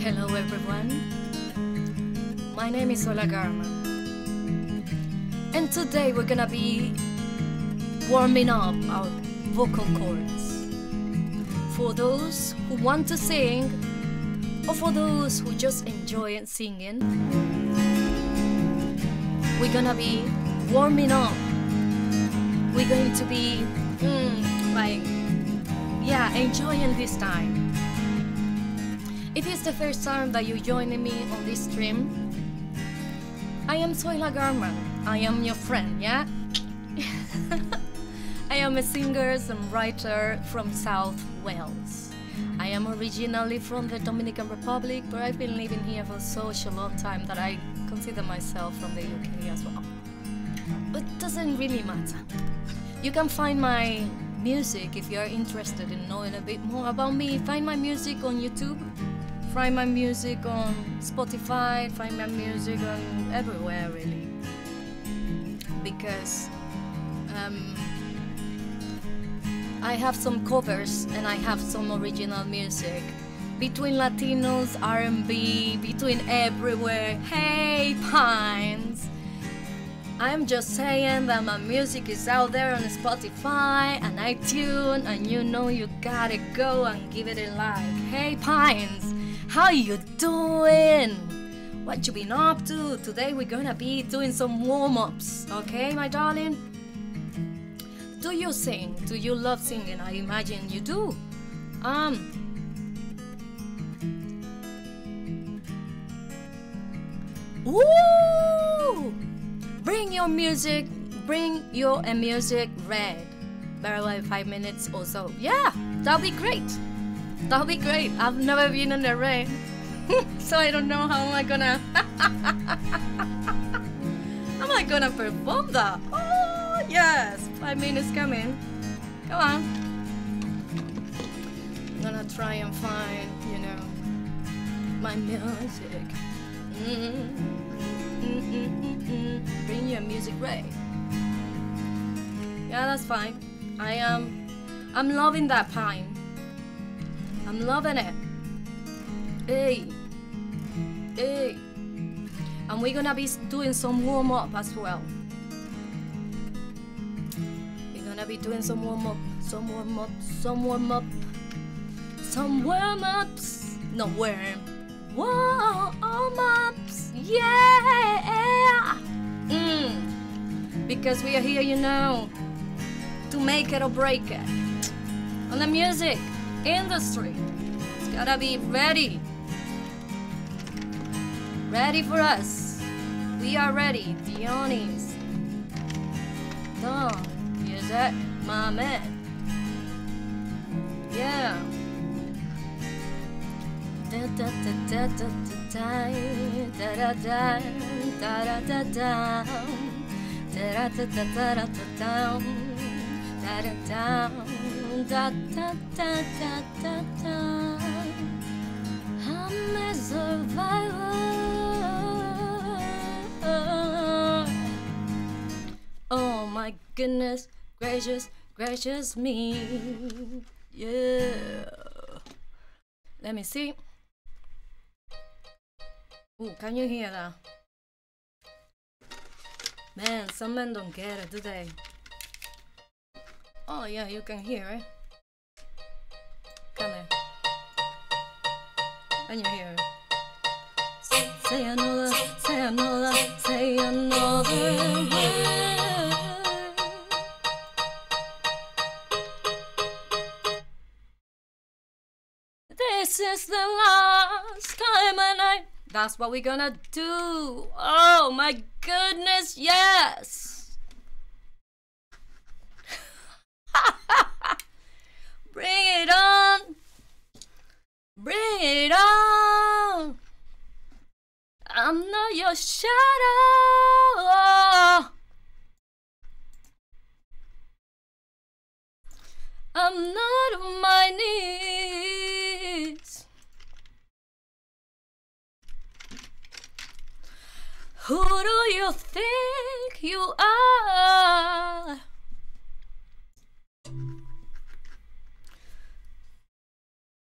Hello everyone, my name is Zoila Garman and today we're gonna be warming up our vocal cords for those who want to sing or for those who just enjoy singing. We're gonna be warming up. We're going to be enjoying this time. If it's the first time that you're joining me on this stream, I am Zoila Garman. I am your friend, yeah? I am a singer and writer from South Wales. I am originally from the Dominican Republic, but I've been living here for such a long time that I consider myself from the UK as well. But it doesn't really matter. You can find my music if you're interested in knowing a bit more about me. Find my music on YouTube, find my music on Spotify, find my music on everywhere really. Because I have some covers and I have some original music. Between Latinos, R&B, between everywhere. Hey, Pines! I'm just saying that my music is out there on Spotify and iTunes, and you know you gotta go and give it a like. Hey Pines, how you doing? What you been up to? Today we're gonna be doing some warm-ups, okay my darling? Do you sing? Do you love singing? I imagine you do. Woo! Bring your music, bring your music red. Very well, 5 minutes or so. Yeah, that'll be great. That'll be great. I've never been in the rain, so I don't know how am I gonna... how am I gonna perform that? Oh, yes, 5 minutes coming. Come on. I'm gonna try and find, you know, my music. Bring your music right. Yeah, that's fine. I'm loving that Pine. I'm loving it. Hey. Hey. And we're gonna be doing some warm-up as well. We're gonna be doing some warm-up, some warm-up, some warm-up, some warm-ups. No worm. Warm-ups, yeah! Because we are here, you know, to make it or break it. On the music industry, it's gotta be ready. Ready for us. We are ready, Dionis. Don, here's it, my man. Yeah. I'm a survivor. Oh my goodness, gracious me. Yeah. Let me see. Ooh, can you hear that? Man, some men don't get it, do they? Oh yeah, you can hear it. Come here. And you hear it. Say another, say another, say another word. This is the last time and I... That's what we're gonna do. Oh my goodness, yes. Bring it on. Bring it on. I'm not your shadow. I'm not on my knees. Who do you think you are?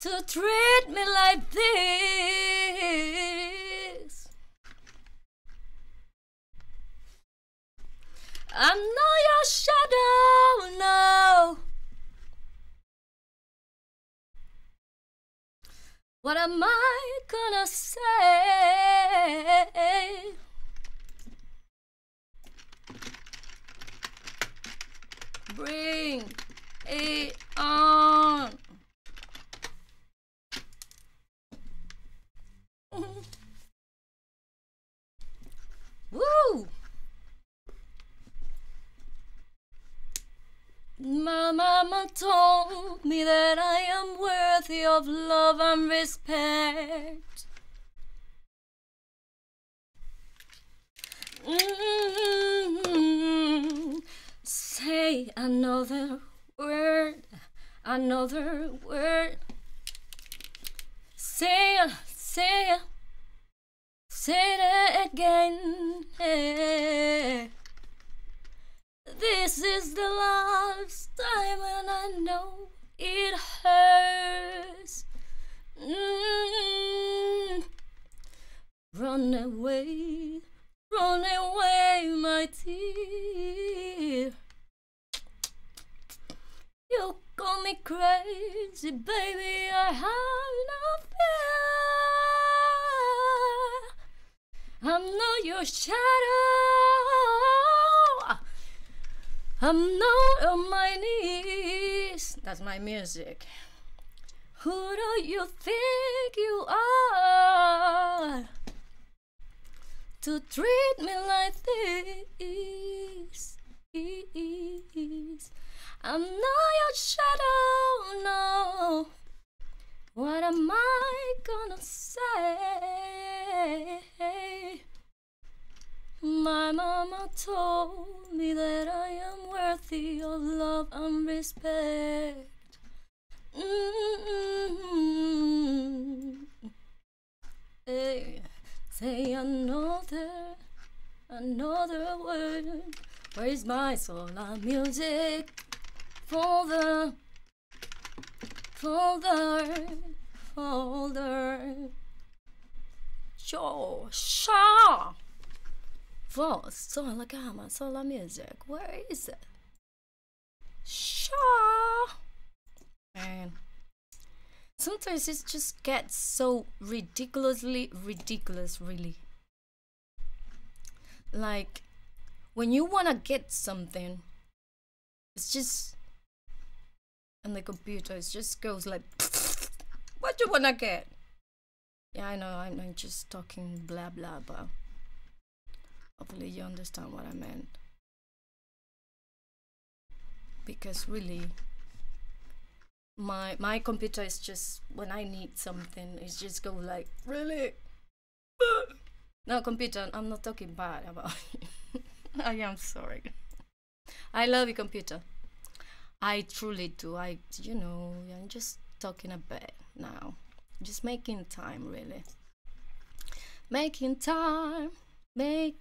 to treat me like this. I'm not your shadow now. What am I gonna say? Bring it on. Woo! My mama told me that I am worthy of love and respect. Say another word. Say it again. Hey. This is the last time, and I know it hurts. Run away, my dear. You call me crazy, baby, I have no fear. I'm not your shadow. I'm not on my knees. That's my music. Who do you think you are to treat me like this? I'm not your shadow, no. What am I gonna say? My mama told me that I am worthy of love and respect. Hey. Say another word. Where's my Zoila music folder? Yo, sha! Zoila Garman, Zoila music. Where is it? Sha! Man. Sometimes it just gets so ridiculously ridiculous, really. Like, when you wanna get something, it's just... And the computer, it just goes like... What you wanna get? Yeah, I know, I'm just talking blah blah, but... Hopefully you understand what I meant. Because really... My computer is just, when I need something, it's just go like, really? No, computer, I'm not talking bad about you. I am sorry. I love you, computer. I truly do. I'm just talking a bit now. Just making time, really. Making time. Yeah.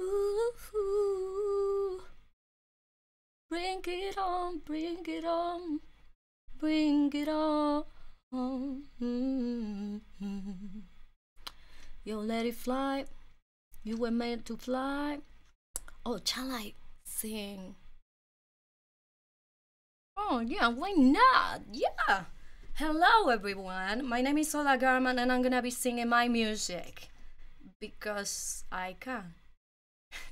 Ooh, bring it on, bring it on, bring it on. Yo, let it fly. You were made to fly. Oh, shall I sing? Oh, yeah, why not? Yeah. Hello, everyone. My name is Zoila Garman, and I'm gonna be singing my music because I can.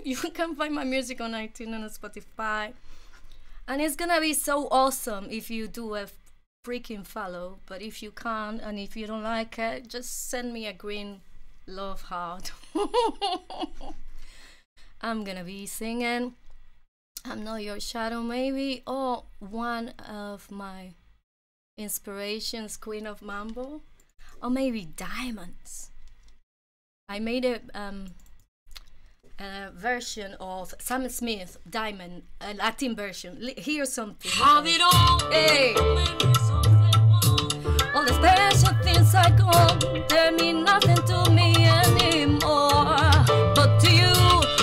You can find my music on iTunes and on Spotify, and it's gonna be so awesome if you do a freaking follow. But if you can't, and if you don't like it, just send me a green love heart. I'm gonna be singing I'm Not Your Shadow, maybe, or one of my inspirations, Queen of Mambo, or maybe Diamonds. I made a version of Sam Smith, Diamond, a Latin version. Here's something. Have it all. Hey. All the special things I got, they mean nothing to me anymore. But to you,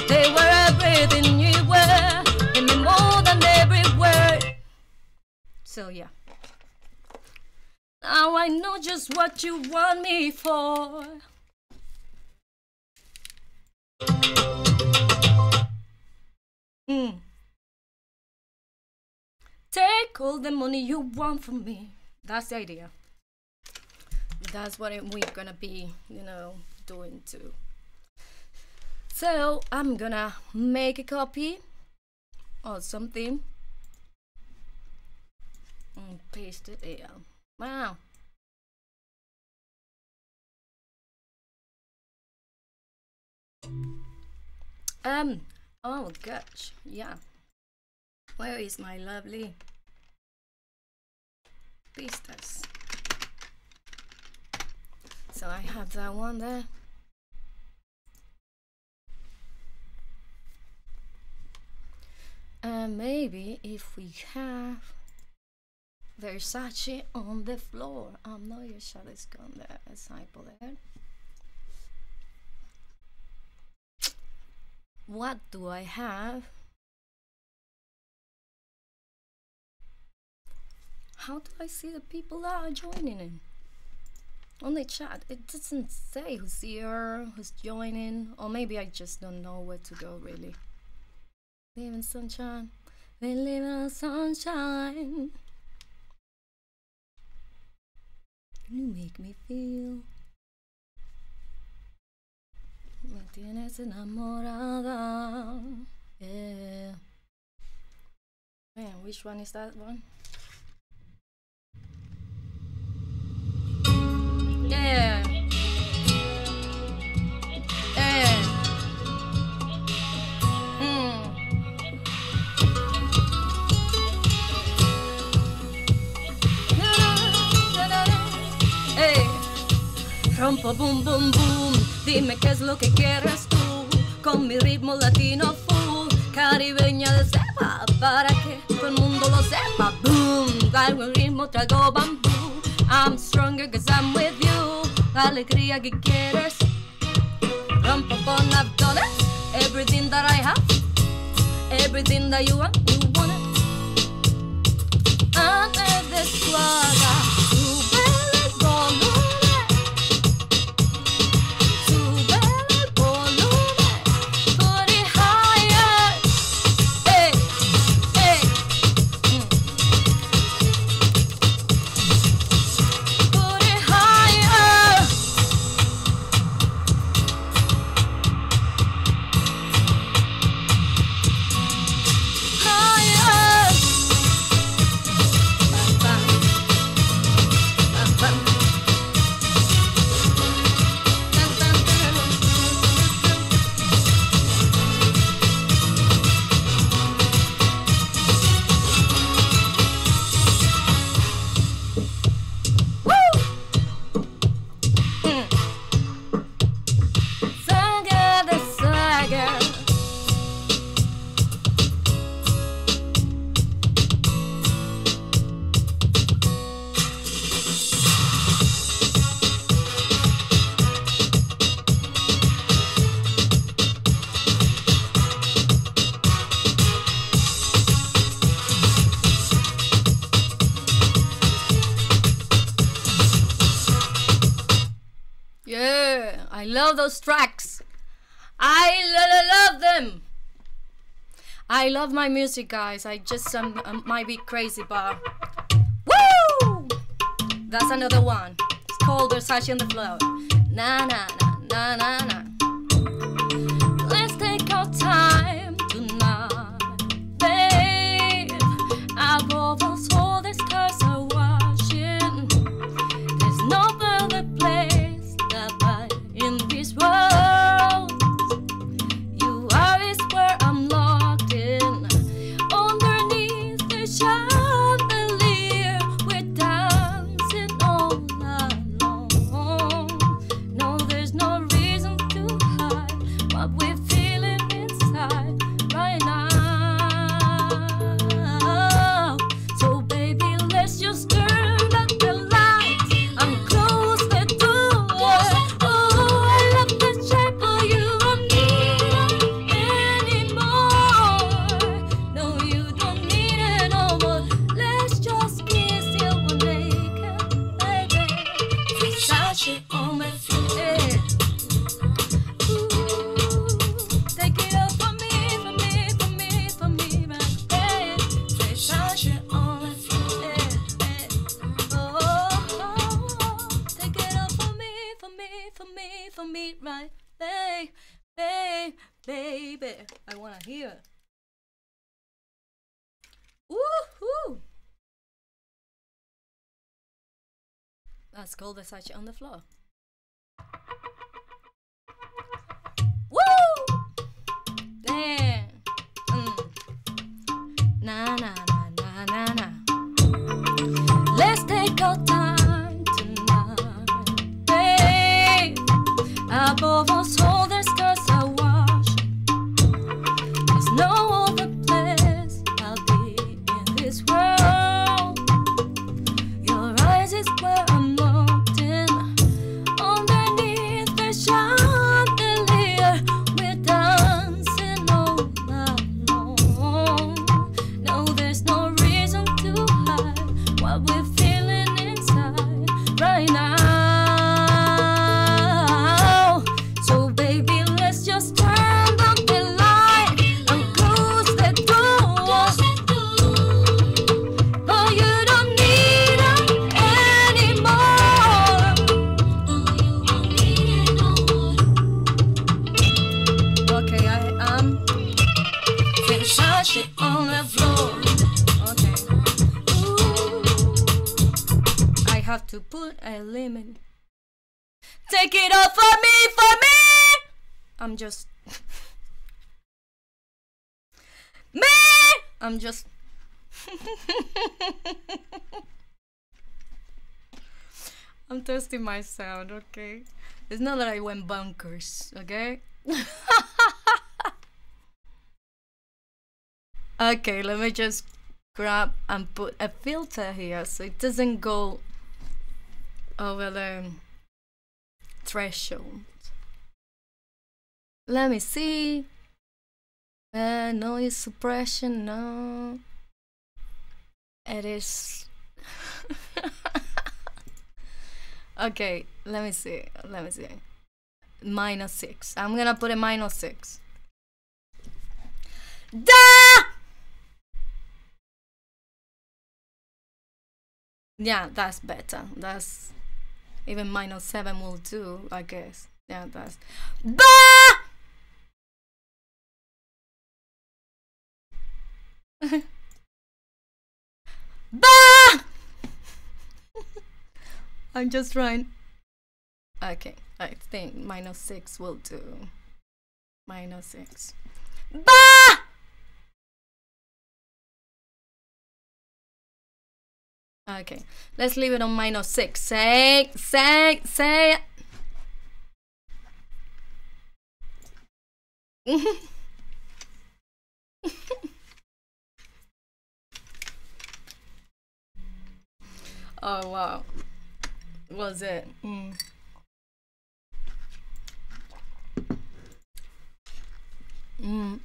they were everything you were. still, yeah. Now I know just what you want me for. Mm. Take all the money you want from me. That's the idea. That's what we're gonna be, you know, doing too. So I'm gonna make a copy or something and paste it here. Wow. Oh gosh, yeah. Where is my lovely pistas? So I have that one there. And maybe if we have Versace on the floor. I'm not your shadow is gone there, example there. What do I have? How do I see the people that are joining in? On the chat, it doesn't say who's here, who's joining, or maybe I just don't know where to go really. Live in sunshine, we live in sunshine. You make me feel. Me tienes enamorada. Yeah. Man, which one is that one? Yeah. Yeah. Mm. Hey. Rompo boom boom boom, dime qué es lo que quieres tú, con mi ritmo latino full, caribeña de cepa, para que todo el mundo lo sepa, boom, traigo el ritmo, traigo bambú, I'm stronger cause I'm with you. La alegría que quieres. Rompo pon, I've done it. Everything that I have, everything that you want, you want it. Under the squad. Those tracks, I love them. I love my music, guys. I just might be crazy, but woo! That's another one. It's called Versace on the Floor. Na na na na na na. Let's take our time tonight, babe. Above us all the stars are watching. There's no other place that I. In this world, you are is where I'm locked in. Underneath the chandelier, we're dancing all alone. No, there's no reason to baby. I wanna hear. Woohoo! That's gold that's actually on the floor. Woo! Damn! Mm. Na na na na na na. Let's take our time tonight, babe. Above us all the stars are watching. There's no other place I'll be in this world. Your eyes is where I'm looking. Underneath the chandelier, we're dancing all alone. No, there's no reason to hide what we're feeling inside right now. To put a lemon. Take it off for me. I'm just me. I'm just I'm testing my sound, okay? It's not that I went bonkers, okay? Okay, let me just grab and put a filter here so it doesn't go over the threshold. Let me see. Noise suppression, no. It is. Okay, let me see. Let me see. -6. I'm gonna put a -6. Duh! Yeah, that's better. That's. Even -7 will do, I guess. Yeah, that's. Bah! Bah! I'm just trying. Okay, I think -6 will do. -6. Bah! Okay, let's leave it on -6. Say. Oh wow, was it? Mm. Mm.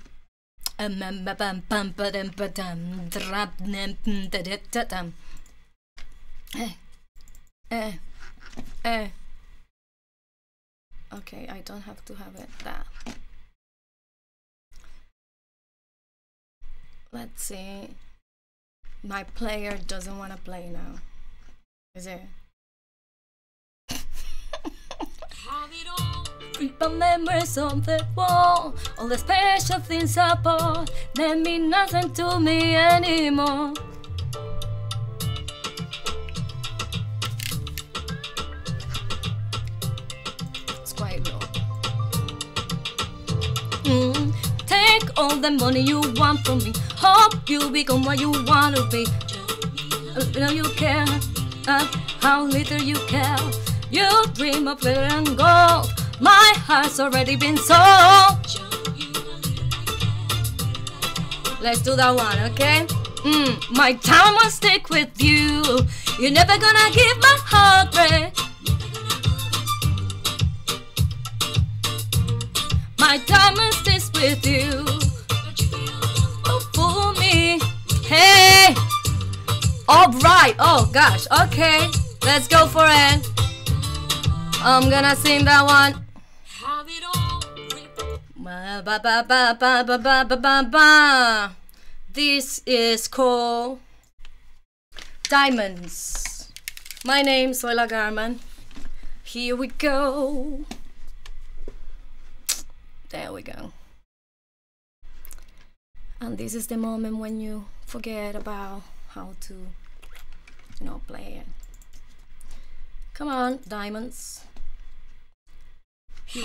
Okay, I don't have to have it that. Let's see. My player doesn't want to play now. Is it? Have it all. Creep on memories on the wall. All the special things I bought. They mean nothing to me anymore. Take all the money you want from me. Hope you become what you want to be. No, you care how little you care. You dream of glitter and gold. My heart's already been sold. Let's do that one, okay? My time will stick with you. You're never gonna give my heart break. My diamond stays with you. Oh, fool me. Hey. All right. Oh, gosh. Okay. Let's go for it. I'm gonna sing that one. Have it all. Ba ba ba ba ba ba ba ba ba. This is called Diamonds. My name's Zoila Garman. Here we go. There we go. And this is the moment when you forget about how to, you know, play it. Come on, diamonds.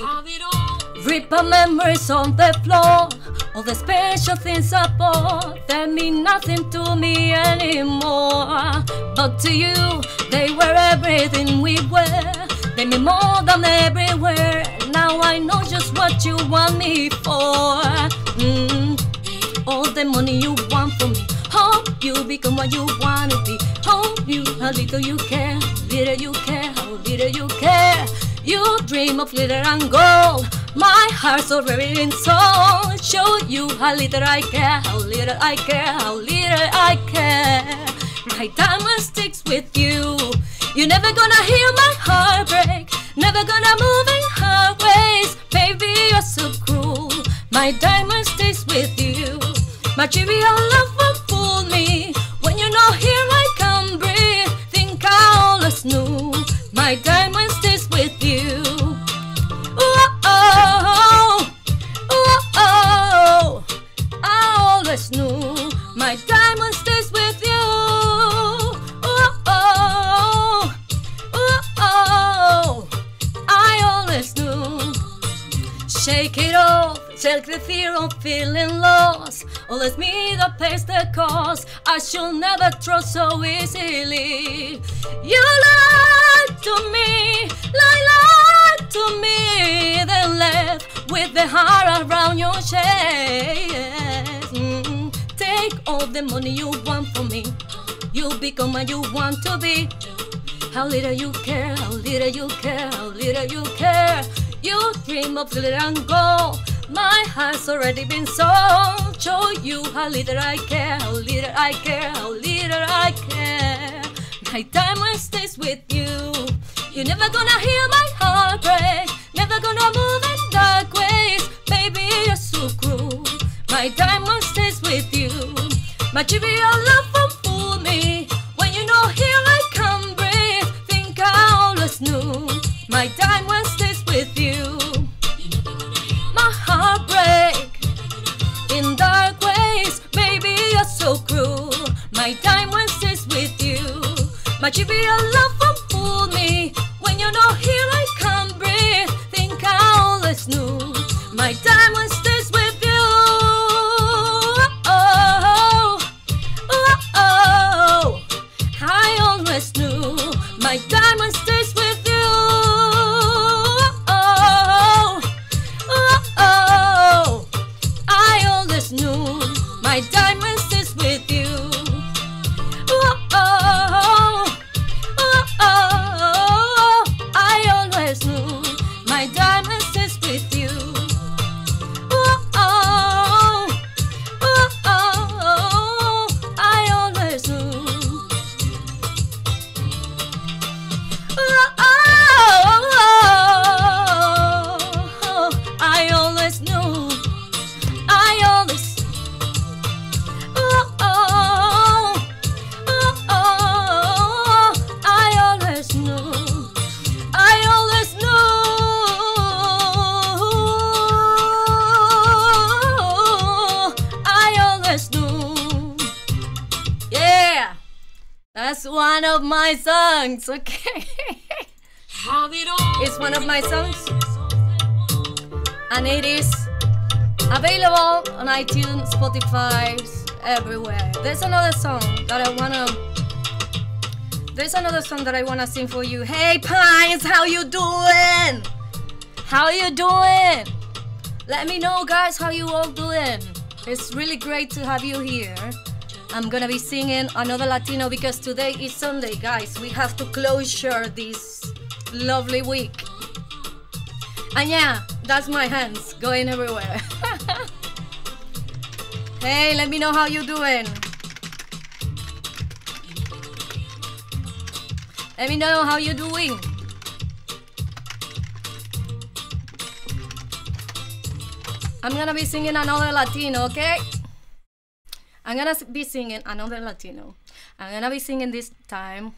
Have it all. Rip up memories on the floor. All the special things I bought that mean nothing to me anymore. But to you, they were everything we were. They mean more than everywhere. Now I know just what you want me for. All the money you want from me. Hope you become what you want to be. Hope you, how little you care. Little you care, how little you care. You dream of glitter and gold. My heart's already in soul. Show you how little I care, how little I care, how little I care. My diamond sticks with you. You're never gonna hear my heart break. Never gonna move in her ways. Baby, you're so cruel. My diamond sticks with you. My trivial love will fool me. When you're not here, I can't breathe. Think I always knew. My diamond sticks with you. Oh, oh, oh, I always knew. My diamond sticks with you. Oh, oh, oh, I always knew. Shake it off, shake the fear of feeling lost. Or let me that pays the cost. I should never trust so easily. You lied to me, lied to me. Then left with the heart around your chest. Take all the money you want from me. You become what you want to be. How little you care, how little you care, how little you care. You dream of glitter and gold. My heart's already been sold. Show you how little I care, how little I care, how little I care. My diamond stays with you. You're never gonna hear my heart break. Never gonna move in dark ways. Baby, you're so cruel. My diamond stays with you. My trivial love won't fool me. When you're not here, I can't breathe. Think I always knew. My diamond stays with you. Heartbreak in dark ways, baby, you're so cruel. My diamond stays with you. My trivial love won't fool me. When you're not here, I can't breathe. Think I always knew. My diamond stays with you. Oh, oh, oh, I always knew. My diamond stays with you. My diamond stays with you. Oh, oh, oh, oh, I always knew. My diamond stays with you. Oh, oh, oh, oh, I always knew. Oh, oh, oh, I always knew. I always. That's one of my songs, okay? It's one of my songs. And it is available on iTunes, Spotify, everywhere. There's another song that I wanna... There's another song that I wanna sing for you. Hey Pines, how you doing? How you doing? Let me know guys how you all doing. It's really great to have you here. I'm gonna be singing another Latino because today is Sunday, guys. We have to closure this lovely week. And yeah, that's my hands going everywhere. Hey, let me know how you doing. Let me know how you doing. I'm gonna be singing another Latino, okay? I'm gonna be singing another Latino. I'm gonna be singing this time,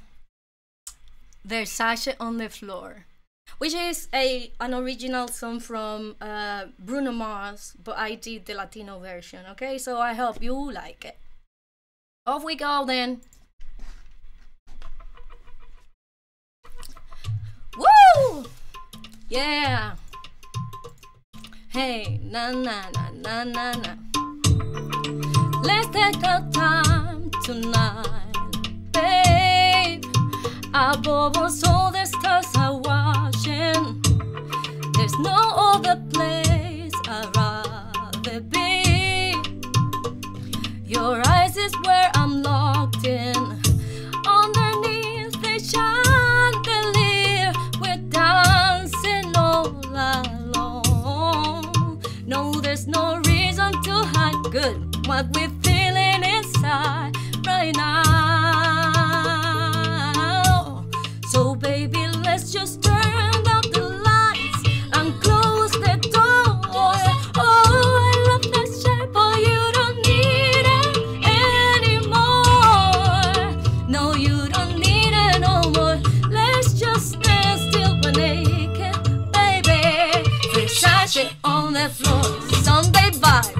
There's Sasha on the Floor. which is an original song from Bruno Mars, but I did the Latino version, okay? So I hope you like it. Off we go then. Woo! Yeah! Hey, na na na na na na. Let's take our time tonight, babe. Above us all the stars are watching. There's no other place I'd rather be. Your eyes is where I'm locked in. Underneath the chandelier, we're dancing all alone. No, there's no reason to hide good what we're feeling inside right now. So baby, let's just turn up the lights and close the doors. Oh, I love that shape, but you don't need it anymore. No, you don't need it no more. Let's just stand still, we're naked, baby. Versace on the floor, Sunday vibe.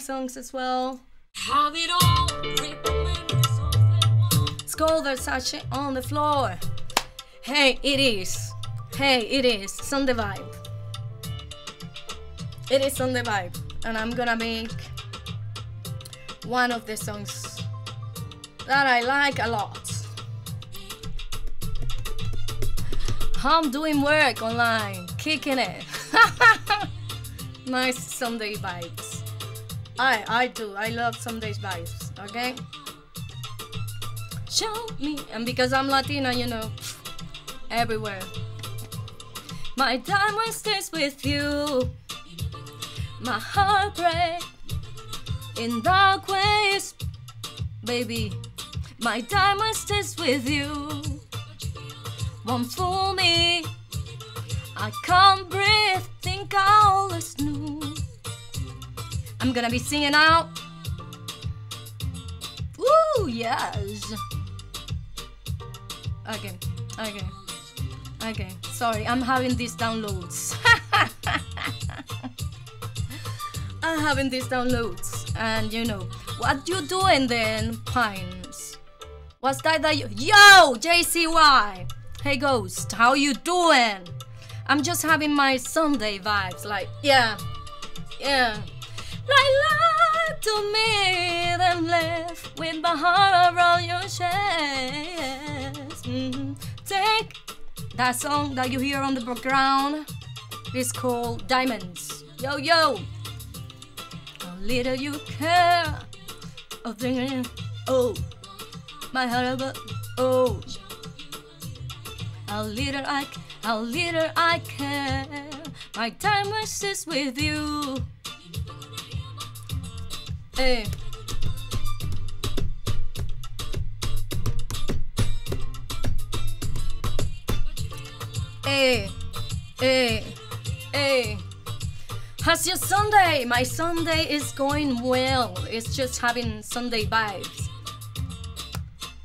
Songs as well. Have it all. It's called Versace on the floor. Hey, it is. Hey, it is. It's on the vibe. It is on the vibe. And I'm gonna make one of the songs that I like a lot. I'm doing work online, kicking it. Nice Sunday vibes. I do. I love Sunday's vibes, okay? Show me. And because I'm Latina, you know, everywhere. My diamond stays with you. My heart breaks in dark ways, baby. My diamond stays with you. Won't fool me. I can't breathe. Think I always knew. I'm gonna be singing out. Woo, yes. Okay. Sorry, I'm having these downloads. And you know, what you doing then, Pines? What's that you... Yo, JCY! Hey, Ghost, how you doing? I'm just having my Sunday vibes, like, yeah. Like, lie to me, then left with my heart around your chest. Take that song that you hear on the background. It's called Diamonds. Yo. Little you care. Oh, my heart about. Oh, how little I care. My time is with you. Hey. Hey. How's your Sunday? My Sunday is going well. It's just having Sunday vibes.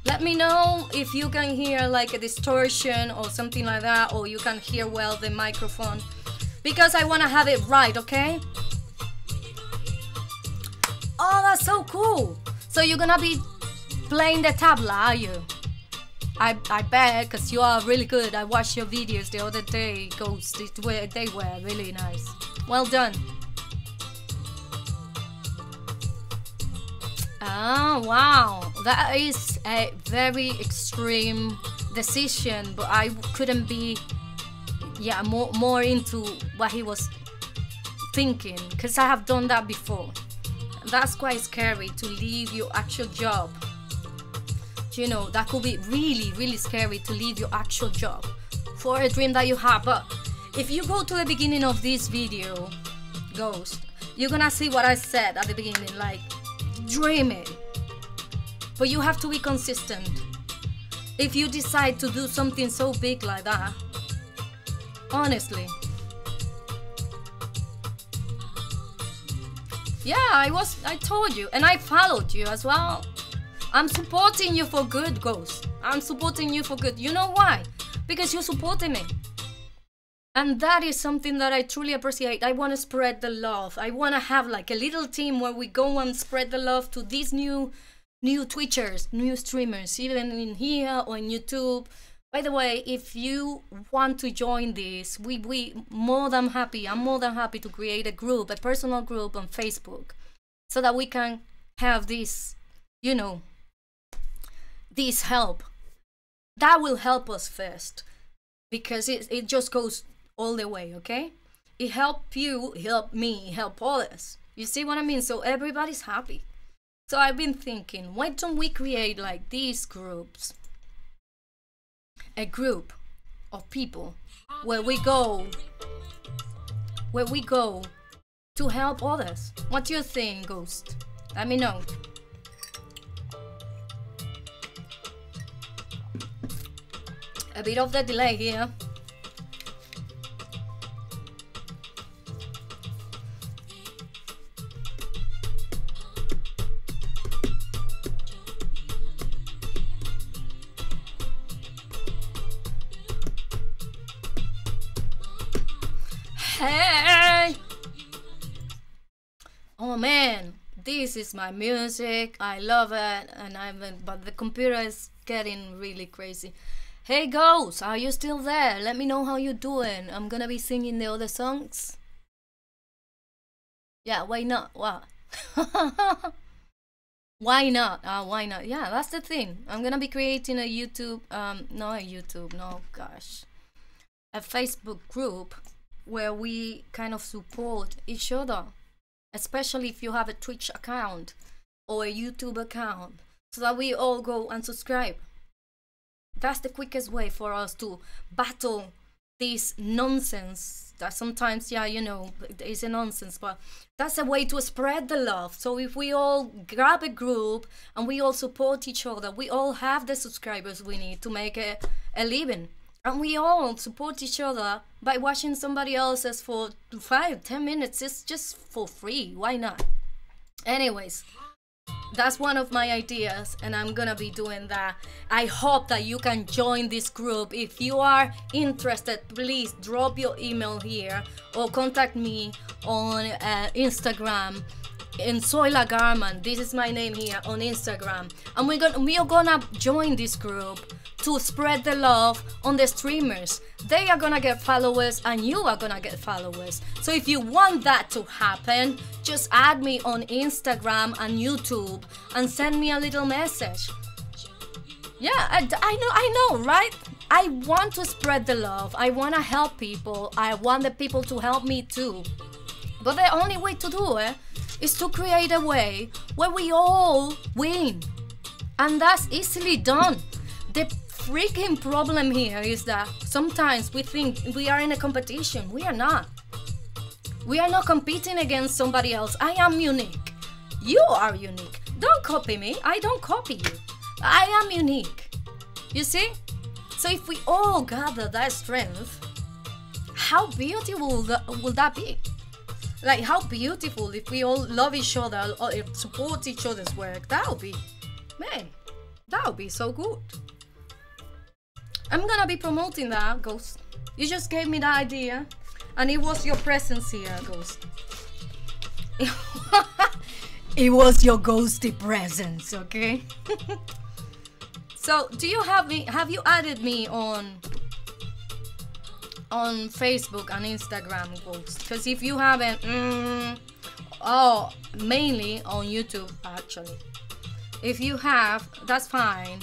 Let me know if you can hear like a distortion or something like that, or you can hear well the microphone, because I want to have it right, okay? Oh, that's so cool. So you're gonna be playing the tabla, are you? I bet, because you are really good. I watched your videos the other day, Ghost. They were really nice. Well done. Oh, wow. That is a very extreme decision, but I couldn't be more into what he was thinking, because I have done that before. That's quite scary to leave your actual job. You know, that could be really, really scary to leave your actual job for a dream that you have. But if you go to the beginning of this video, Ghost, you're gonna see what I said at the beginning, like, dream it. But you have to be consistent. If you decide to do something so big like that, honestly. Yeah, I told you, and I followed you as well. I'm supporting you for good, Ghost. I'm supporting you for good. You know why? Because you're supporting me. And that is something that I truly appreciate. I want to spread the love. I want to have like a little team where we go and spread the love to these new Twitchers, new streamers, even in here or in YouTube. By the way, if you want to join this, we more than happy. I'm more than happy to create a group, a personal group on Facebook, so that we can have this, you know, this help that will help us first, because it just goes all the way, okay? It helped you, help me, help others. You see what I mean? So everybody's happy. So I've been thinking, why don't we create like these groups, a group of people where we go to help others? What do you think, Ghost? Let me know. A bit of the delay here. Hey! Oh man, this is my music. I love it, and but the computer is getting really crazy. Hey Ghost, are you still there? Let me know how you're doing. I'm gonna be singing the other songs. Yeah, why not? What? Why not? Why not? Yeah, that's the thing. I'm gonna be creating a YouTube, a Facebook group where we kind of support each other, especially if you have a Twitch account or a YouTube account, so that we all go and subscribe. That's the quickest way for us to battle this nonsense that sometimes, yeah, you know, is a nonsense, but that's a way to spread the love. So if we all grab a group and we all support each other, we all have the subscribers we need to make a living. And we all support each other by watching somebody else's for 5-10 minutes. It's just for free. Why not? Anyways, That's one of my ideas, and I'm gonna be doing that. I hope that you can join this group. If you are interested, please drop your email here or contact me on Instagram. In Zoila Garman, this is my name here on Instagram, and we are gonna join this group to spread the love on the streamers. They are gonna get followers and you are gonna get followers. So if you want that to happen, just add me on Instagram and YouTube and send me a little message. Yeah, I know, right? I want to spread the love. I wanna help people. I want the people to help me too. But the only way to do it is to create a way where we all win. And that's easily done. The freaking problem here is that sometimes we think we are in a competition. We are not. We are not competing against somebody else. I am unique. You are unique. Don't copy me. I don't copy you. I am unique. You see? So if we all gather that strength, how beautiful will that be? Like, how beautiful if we all love each other or support each other's work. That would be, man, that would be so good. I'm gonna be promoting that, Ghost. You just gave me that idea, and it was your presence here, Ghost. It was your ghosty presence, okay? So, do you have me, have you added me on Facebook and Instagram, Ghost? Because if you haven't, oh, mainly on YouTube, actually. If you have, that's fine.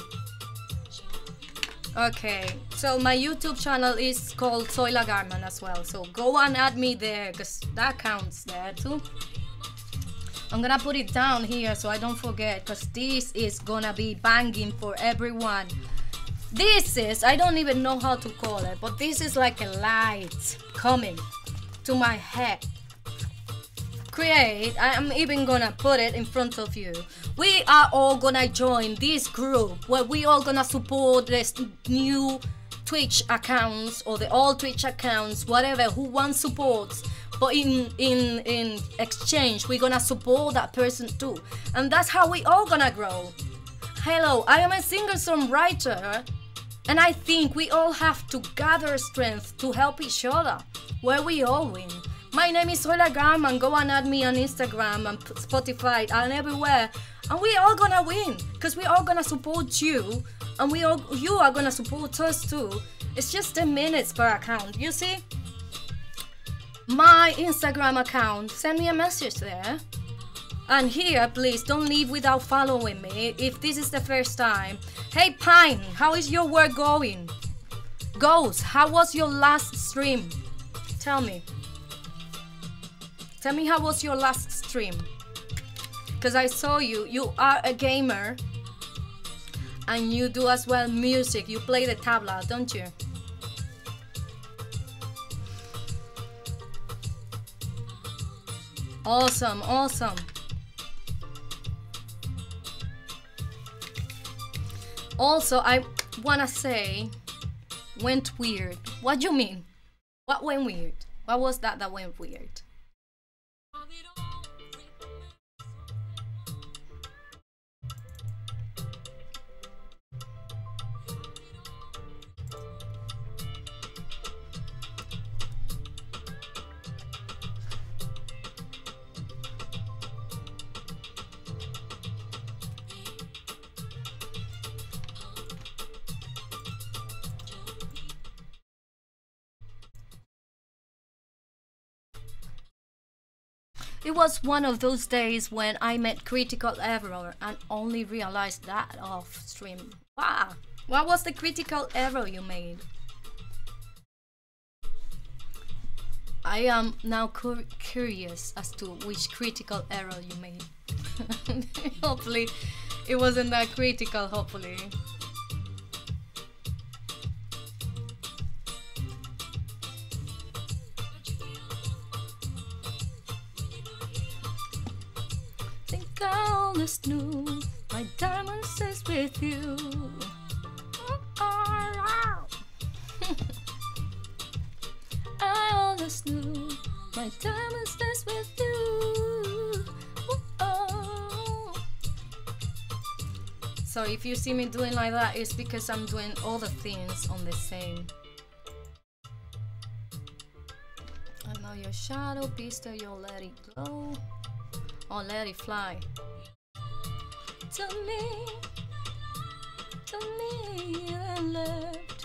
Okay, so my YouTube channel is called Zoila Garman as well, so go and add me there, because that counts there too. I'm gonna put it down here so I don't forget, because this is gonna be banging for everyone. This is, I don't even know how to call it, but this is like a light coming to my head. Create, I'm even gonna put it in front of you. We are all gonna join this group where we all gonna support this new Twitch accounts or the old Twitch accounts, whatever, who wants supports. But in exchange, we're gonna support that person too. And that's how we all gonna grow. Hello, I am a singer-songwriter. And I think we all have to gather strength to help each other, where we all win. My name is Zoila Garman, go and add me on Instagram and Spotify and everywhere. And we're all gonna win, because we're all gonna support you, and you are gonna support us too. It's just 10 minutes per account, you see? My Instagram account, send me a message there. And here, please, don't leave without following me if this is the first time. Hey, Pine, how is your work going? Ghost, how was your last stream? Tell me. Tell me, how was your last stream? Because I saw you. You are a gamer. And you do as well music. You play the tabla, don't you? Awesome, awesome. Also, I wanna say, went weird. What do you mean? What went weird? What was that went weird? It was one of those days when I made critical error and only realized that off stream. Wow! What was the critical error you made? I am now curious as to which critical error you made. Hopefully it wasn't that critical, hopefully. All is new, my diamonds is with you. All is new, my diamonds is with you. So if you see me doing like that, it's because I'm doing all the things on the same. I know your shadow, pistol, you'll let it go, or let it fly. To me, I left.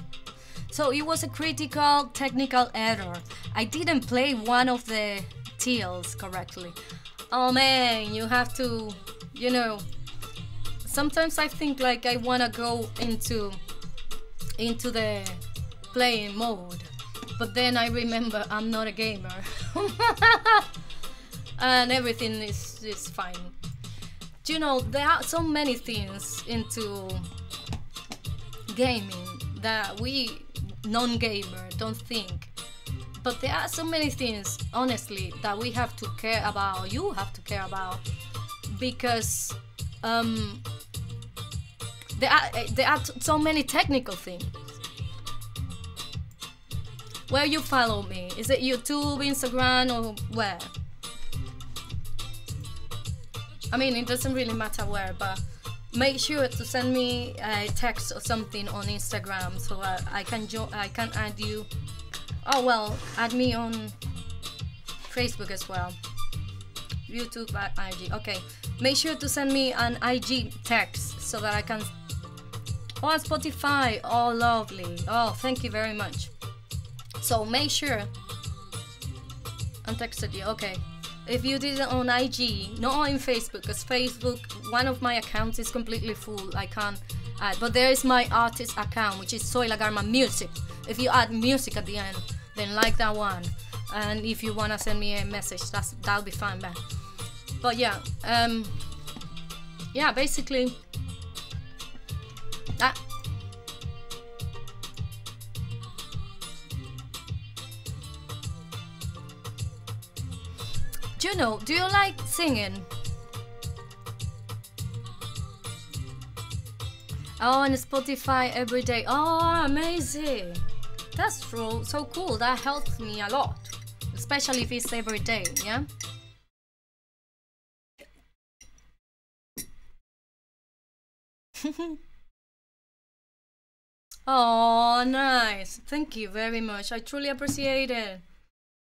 So it was a critical technical error. I didn't play one of the TLs correctly. Oh man, you have to, you know, sometimes I think like I wanna go into the playing mode, but then I remember I'm not a gamer. And everything is fine. You know, there are so many things into gaming that we non-gamer don't think, but there are so many things honestly that we have to care about, you have to care about, because there are so many technical things. Where you follow me, is it YouTube, Instagram, or where? I mean, it doesn't really matter where, but make sure to send me a text or something on Instagram so I can add you. Oh well, add me on Facebook as well. YouTube at IG. Okay, make sure to send me an IG text so that I can. Oh, Spotify. Oh, lovely. Oh, thank you very much. So make sure. I texted you. Okay. If you did it on IG, not on Facebook, because Facebook, one of my accounts is completely full, I can't add. But there is my artist account, which is Zoila Garman Music. If you add music at the end, then like that one. And if you want to send me a message, that'll be fine, man. But yeah, yeah, basically, that. You know, do you like singing? Oh, on Spotify every day. Oh, amazing. That's true. So cool. That helps me a lot. Especially if it's every day, yeah? Oh, nice. Thank you very much. I truly appreciate it.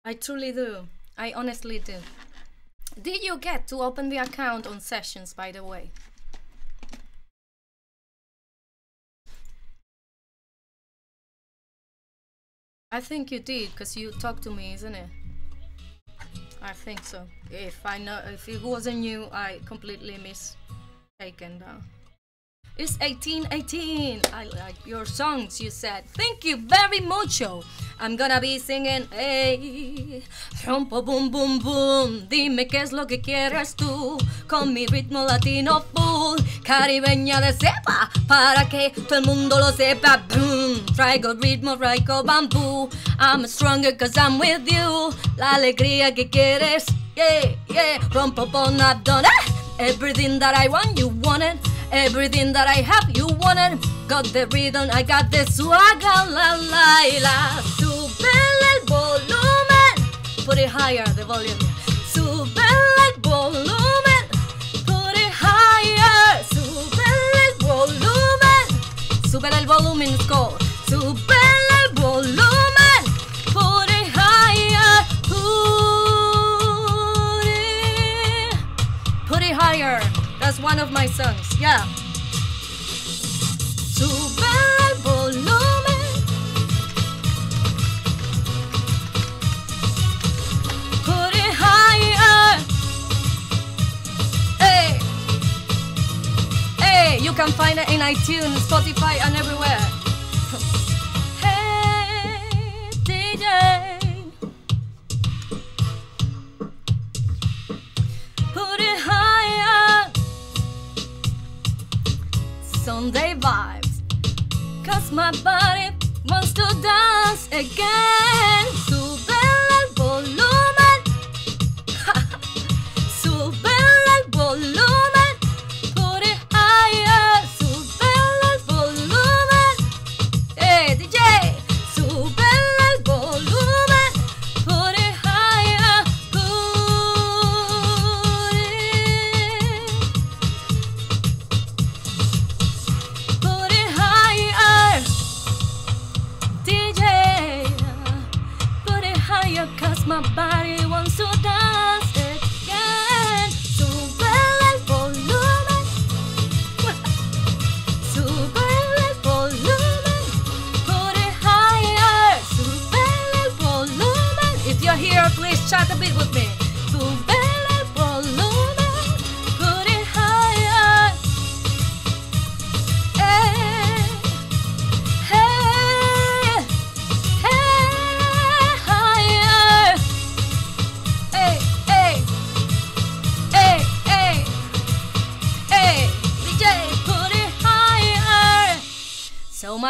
I truly do. I honestly do. Did you get to open the account on Sessions, by the way? I think you did, because you talked to me, isn't it? I think so. If it wasn't you, I completely mistaken that. It's 1818. I like your songs, you said. Thank you very much. I'm gonna be singing. Hey, rompo boom boom boom. Dime qué es lo que quieres tú. Con mi ritmo latino full. Caribeña de cepa. Para que todo el mundo lo sepa. Boom. Traigo ritmo, traigo bambú. I'm stronger cause I'm with you. La alegría que quieres. Yeah, yeah. Rompo boom, I've done it. Everything that I want, you want it. Everything that I have, you want it. Got the rhythm, I got the swagger. La la la. Sube el volumen. Put it higher, the volume. Sube el volumen. Put it higher. Sube el volumen. Sube el volumen, it's called. Sube el volumen. Put it higher. Put it higher. That's one of my songs, yeah. Sube el volumen. Put it higher. Hey, hey, you can find it in iTunes, Spotify, and everywhere. Hey, DJ. Put it higher. Sunday vibes, cause my body wants to dance again. Sube el volumen. Sube el volumen. Put it higher. Sube el volumen. Hey DJ, sube el volumen. Put it higher. Put it.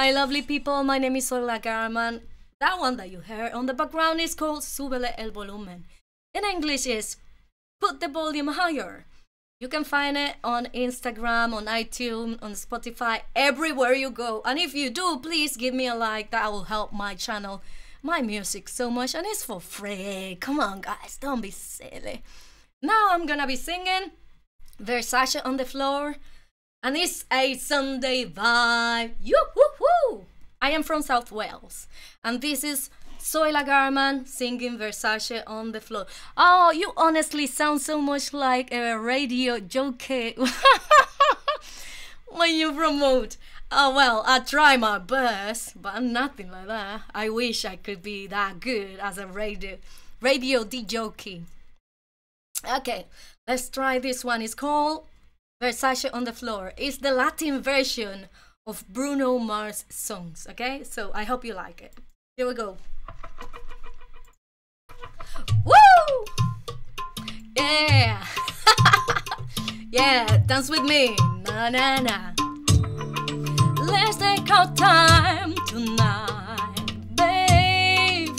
my lovely people, my name is Zoila Garman. That one that you heard on the background is called Súbele el Volumen. In English is Put the Volume Higher. You can find it on Instagram, on iTunes, on Spotify, everywhere you go. And if you do, please give me a like. That will help my channel, my music so much. And it's for free. Come on, guys. Don't be silly. Now I'm gonna be singing Versace on the Floor. And it's a Sunday vibe. Yoo-hoo-hoo! I am from South Wales. And this is Zoila Garman singing Versace on the Floor. Oh, you honestly sound so much like a radio jockey when you promote. Oh, well, I try my best, but I'm nothing like that. I wish I could be that good as a radio jockey. Okay, let's try this one. It's called Versace on the Floor. It's the Latin version of Bruno Mars songs, okay? So I hope you like it. Here we go. Woo! Yeah! Yeah, dance with me. Na na na. Let's take our time tonight, babe.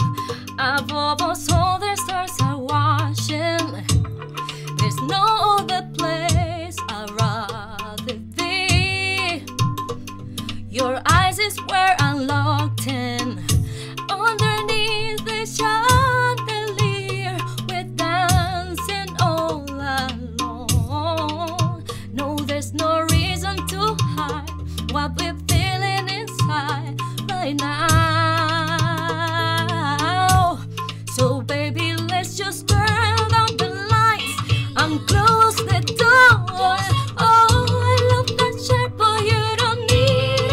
Above us all the stars are watching. There's no other place I'd rather be. Your eyes is where I'm locked in. Underneath the chandelier, we're dancing all alone. No, there's no reason to hide what we're feeling inside right now. So baby, let's just turn down the lights and close the door. Oh, I love that shirt, but you don't need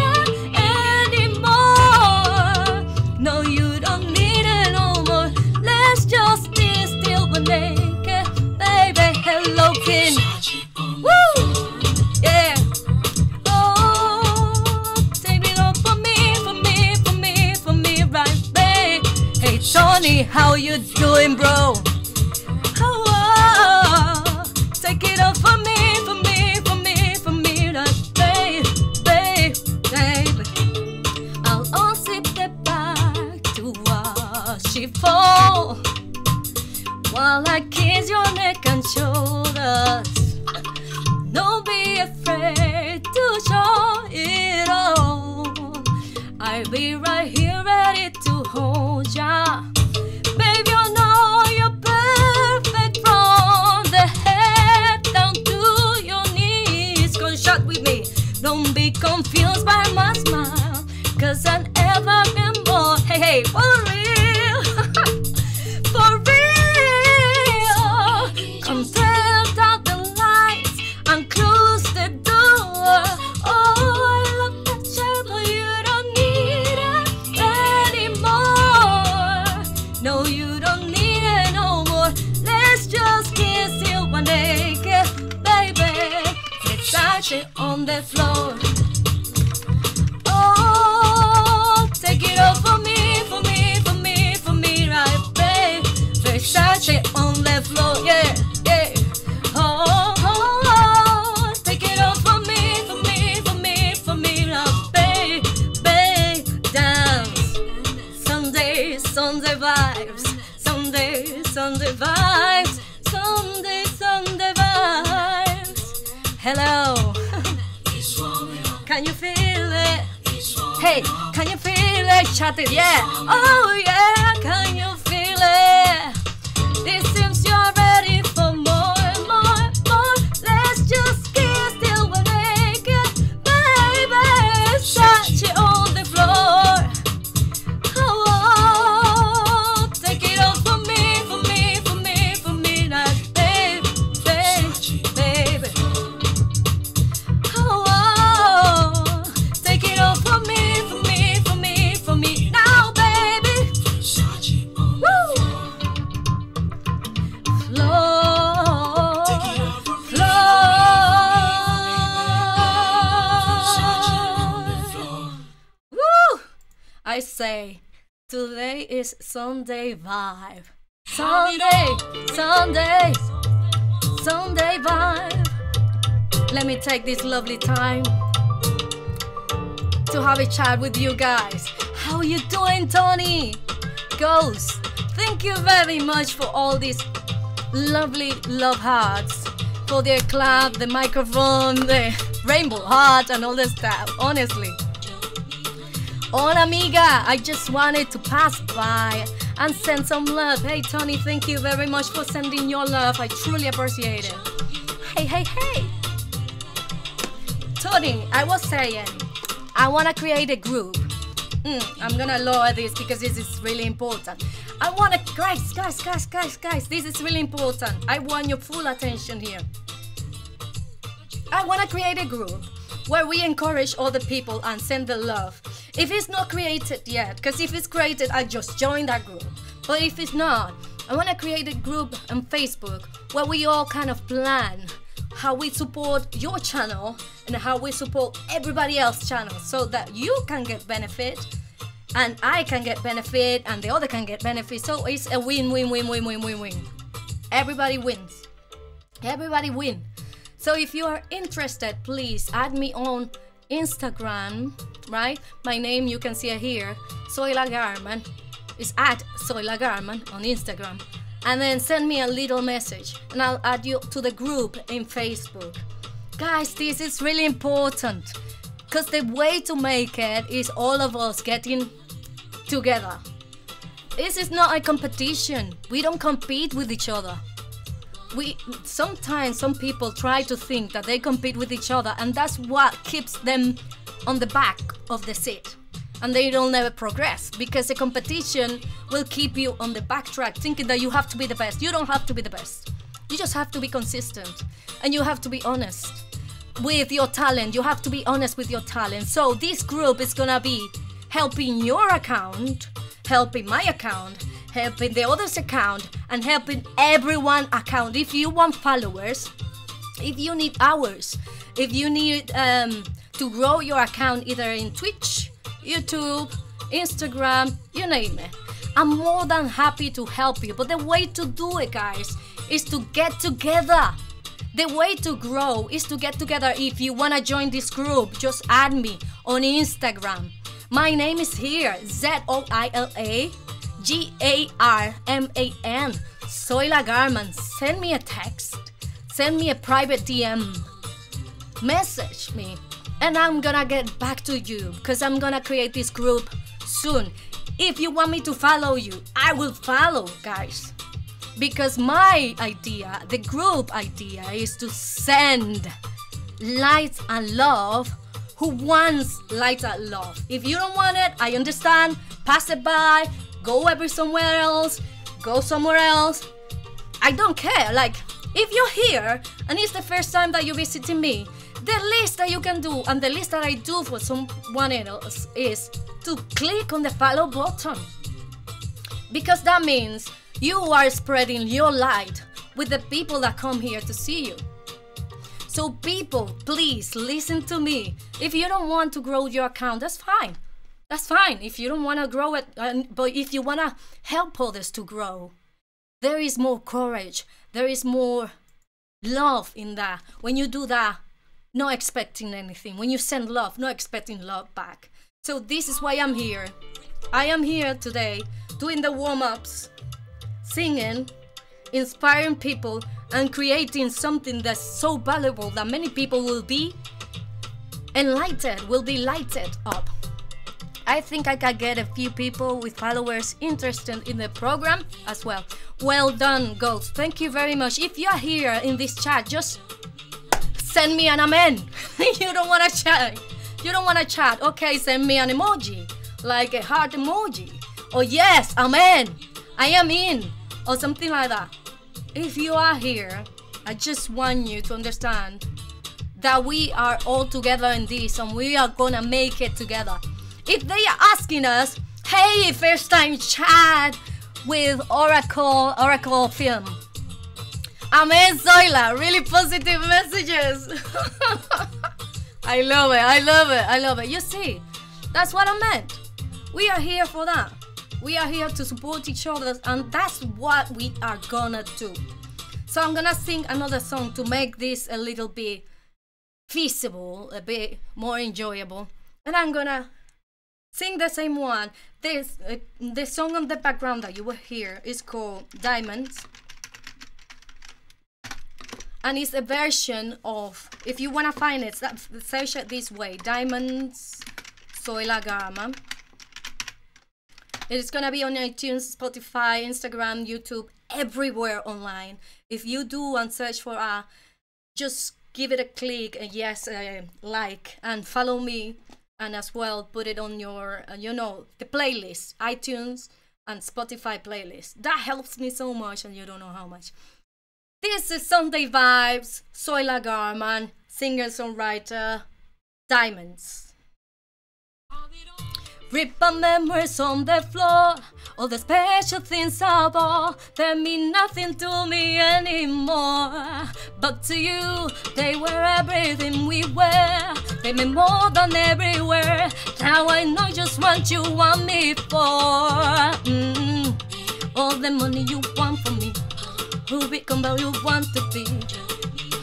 it anymore. No, you don't need it no more. Let's just be still and naked, baby. Hello, kid. Tony, how you doing, bro? Oh, take it off for me, for me, for me, for me, babe, babe, babe. I'll unzip the bag to watch it fall while I kiss your neck and shoulders. Don't be afraid to show it all. I'll be right here ready to hold ya. Baby, you know you're perfect from the head down to your knees. Come shot with me. Don't be confused by my smile, cause I've never been more. Hey, hey, for real. For real. Come turn out the lights and close the door. On the floor. Oh, take it off for me, for me, for me, for me, right, babe. Versace on the floor, yeah, yeah. Oh, oh, oh, take it off for me, for me, for me, for me, right, babe, babe. Dance. Sunday, Sunday vibes. Sunday, Sunday vibes. Sunday, Sunday vibes. Hello. Can you feel it? Hey, can you feel it? Chat it, yeah. Oh yeah, can you feel it? It seems you're ready for more, more, more. Let's just kiss till we're naked, baby. Touch it on the floor. Oh, take it off for me, for me, for me, for me, now, babe, babe, baby. Oh. I say, today is Sunday vibe. Sunday, Sunday, Sunday vibe. Let me take this lovely time to have a chat with you guys. How you doing, Tony? Ghost, thank you very much for all these lovely love hearts, for their clap, the microphone, the rainbow heart, and all the stuff, honestly. Hola, amiga, I just wanted to pass by and send some love. Hey, Tony, thank you very much for sending your love. I truly appreciate it. Hey, hey, hey. Tony, I was saying, I want to create a group. I'm going to lower this because this is really important. I want to, guys, this is really important. I want your full attention here. I want to create a group where we encourage other people and send the love. If it's not created yet, because if it's created, I just join that group. But if it's not, I want to create a group on Facebook where we all kind of plan how we support your channel and how we support everybody else's channel, so that you can get benefit and I can get benefit and the other can get benefit. So it's a win-win-win. Everybody wins. Everybody wins. So if you are interested, please add me on Instagram, right? My name, you can see it here, Zoila Garman. It's at Zoila Garman on Instagram. And then send me a little message and I'll add you to the group in Facebook. Guys, this is really important because the way to make it is all of us getting together. This is not a competition. We don't compete with each other. We sometimes some people try to think that they compete with each other, and that's what keeps them on the back of the seat, and they don't never progress, because the competition will keep you on the backtrack, thinking that you have to be the best. You don't have to be the best. You just have to be consistent, and you have to be honest with your talent. You have to be honest with your talent. So this group is gonna be helping your account, helping my account, helping the other's account, and helping everyone's account. If you want followers, if you need hours, if you need to grow your account either in Twitch, YouTube, Instagram, you name it, I'm more than happy to help you. But the way to do it, guys, is to get together. The way to grow is to get together. If you want to join this group, just add me on Instagram. My name is here, ZoilaGarman, Zoila Garman. Send me a text, send me a private DM, message me, and I'm gonna get back to you, because I'm gonna create this group soon. If you want me to follow you, I will follow, guys, because my idea, the group idea, is to send light and love. Who wants light and love? If you don't want it, I understand. Pass it by. Go somewhere else. Go somewhere else. I don't care. Like, if you're here and it's the first time that you're visiting me, the least that you can do, and the least that I do for someone else, is to click on the follow button, because that means you are spreading your light with the people that come here to see you. So people, please listen to me. If you don't want to grow your account, that's fine. That's fine if you don't want to grow it, but if you want to help others to grow, there is more courage, there is more love in that. When you do that, not expecting anything. When you send love, not expecting love back. So this is why I'm here. I am here today doing the warm-ups, singing, inspiring people, and creating something that's so valuable that many people will be enlightened, will be lighted up. I think I can get a few people with followers interested in the program as well. Well done, Ghost. Thank you very much. If you're here in this chat, just send me an amen. You don't want to chat. You don't want to chat. Okay, send me an emoji, like a heart emoji. Or yes, amen, I am in, or something like that. If you are here, I just want you to understand that we are all together in this, and we are gonna make it together. If they are asking us, hey, first time chat with Oracle Film. Amen, Zoila, really positive messages. I love it, I love it, I love it. You see, that's what I meant. We are here for that. We are here to support each other, and that's what we are gonna do. So I'm gonna sing another song to make this a little bit feasible, a bit more enjoyable. and I'm gonna sing the same one. This the song on the background that you will hear is called Diamonds, and it's a version of, if you wanna find it, search it this way, Diamonds Zoila Garman. It's gonna be on iTunes, Spotify, Instagram, YouTube, everywhere online. If you do and search for a, just give it a click, and yes, like and follow me, and as well put it on your, you know, the playlist, iTunes and Spotify playlist. That helps me so much, and you don't know how much. This is Sunday Vibes, Zoila Garman, singer-songwriter, Diamonds. Rip my memories on the floor, all the special things I bought, they mean nothing to me anymore. But to you, they were everything we were, they mean more than everywhere. Now I know just what you want me for. All the money you want from me, who become what you want to be.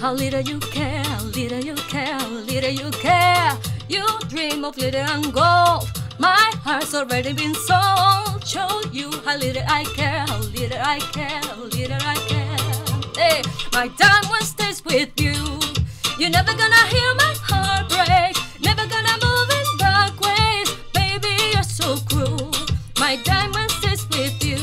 How little you care, how little you care, how little you care. You dream of glitter and gold, my heart's already been sold. Show you how little I care, how little I care, how little I care. Hey, my diamond stays with you. You're never gonna hear my heart break, never gonna move in dark ways. Baby, you're so cruel. My diamond stays with you.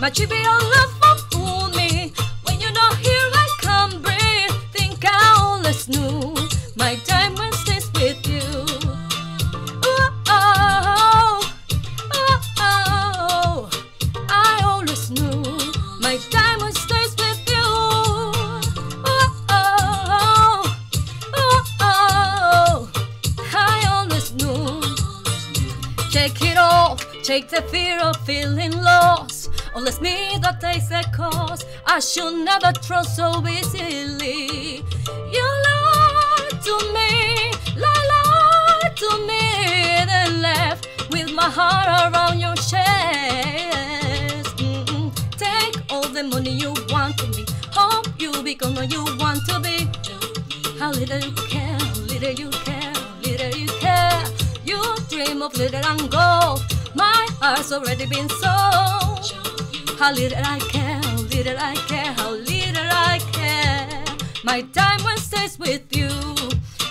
My trivial love won't fool me. When you're not here, I can't breathe. Think I always knew. My diamond stays with you. Take the fear of feeling lost, or it's me that takes the cost. I should never trust so easily. You lied to me, then left with my heart around your chest. Take all the money you want from me, hope you become what you want to be. How little you care, how little you care, how little you care. You dream of little and gold. My heart's already been sold. How little I care, how little I care, how little I care. My diamond stays with you.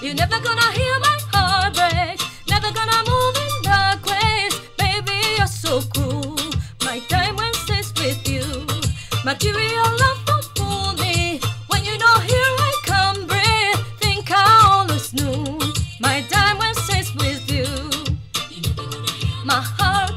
You're never gonna hear my heart break, never gonna move in dark ways. Baby, you're so cruel. My diamond stays with you. Material love won't fool me. When you're not here, I can't breathe. Think I always knew. My diamond stays with you. My heart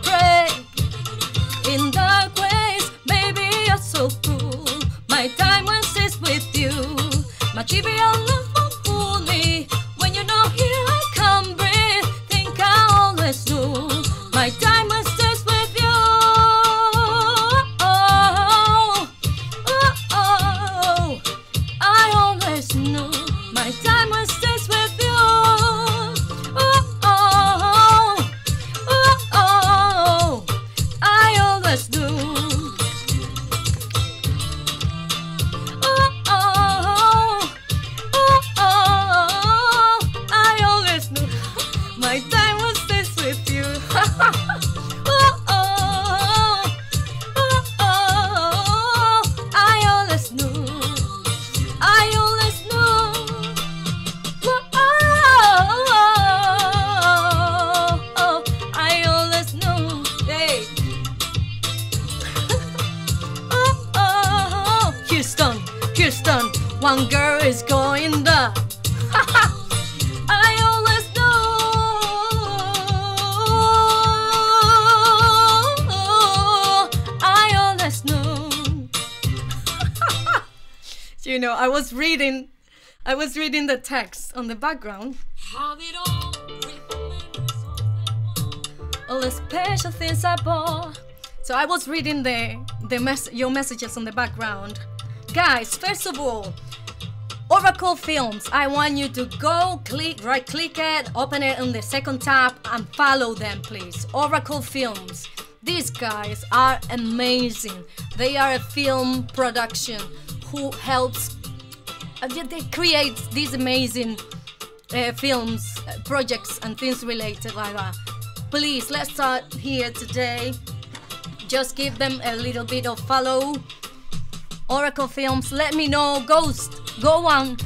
I was reading the text on the background. All the special things I bought. So I was reading your messages on the background. Guys, first of all, Oracle Films. I want you to go click, right click it, open it on the second tab and follow them, please. Oracle Films. These guys are amazing. They are a film production who helps, they create these amazing films, projects and things related like that. Please, let's start here today. Just give them a little bit of follow. Oracle Films, let me know. Ghost, go and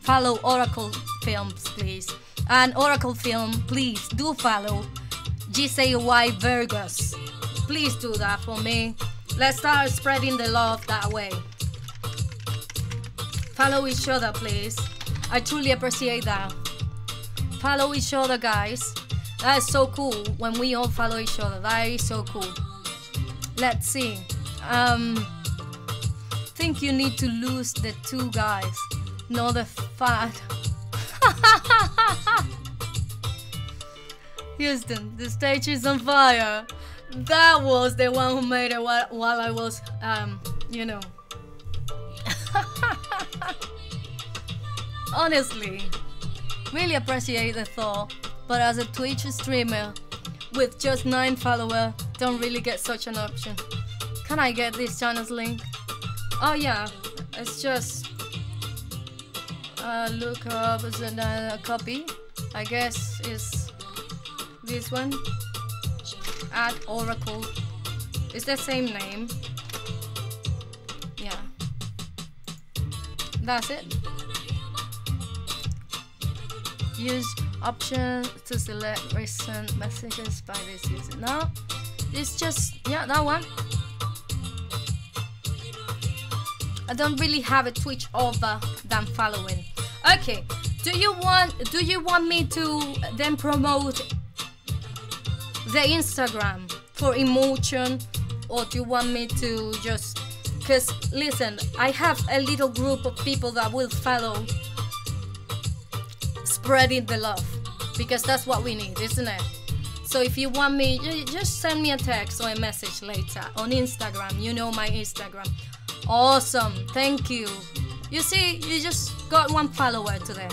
follow Oracle Films, please. And Oracle Film, please do follow GCY Virgos. Please do that for me. Let's start spreading the love that way. Follow each other, please. I truly appreciate that. Follow each other, guys. That is so cool when we all follow each other. That is so cool. Let's see. Think you need to lose the two guys, not the fat. Houston, the stage is on fire. That was the one who made it while I was, you know. Honestly, really appreciate the thought. But as a Twitch streamer with just 9 followers, don't really get such an option. Can I get this channel's link? Oh yeah, it's just look up a copy. I guess is this one at Oracle. It's the same name. Yeah, that's it. Use option to select recent messages by this user. No, it's just, yeah, that one. I don't really have a Twitch other than following. Okay, do you want me to then promote the Instagram for Emotion, or do you want me to just, because listen, I have a little group of people that will follow spreading the love, because that's what we need, isn't it? So if you want me, just send me a text or a message later on Instagram. You know my Instagram. Awesome, thank you. You see, you just got 1 follower today.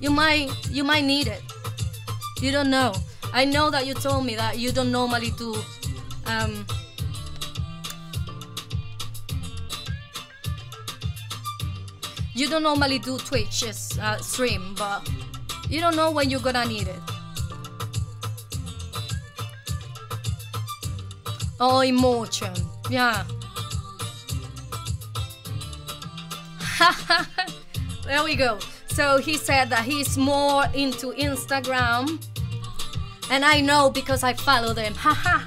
You might need it. You don't know. I know that you told me that you don't normally do you don't normally do Twitch stream, but you don't know when you're gonna need it. Oh, Emotion, yeah. There we go. So he said that he's more into Instagram, and I know because I follow them. Haha.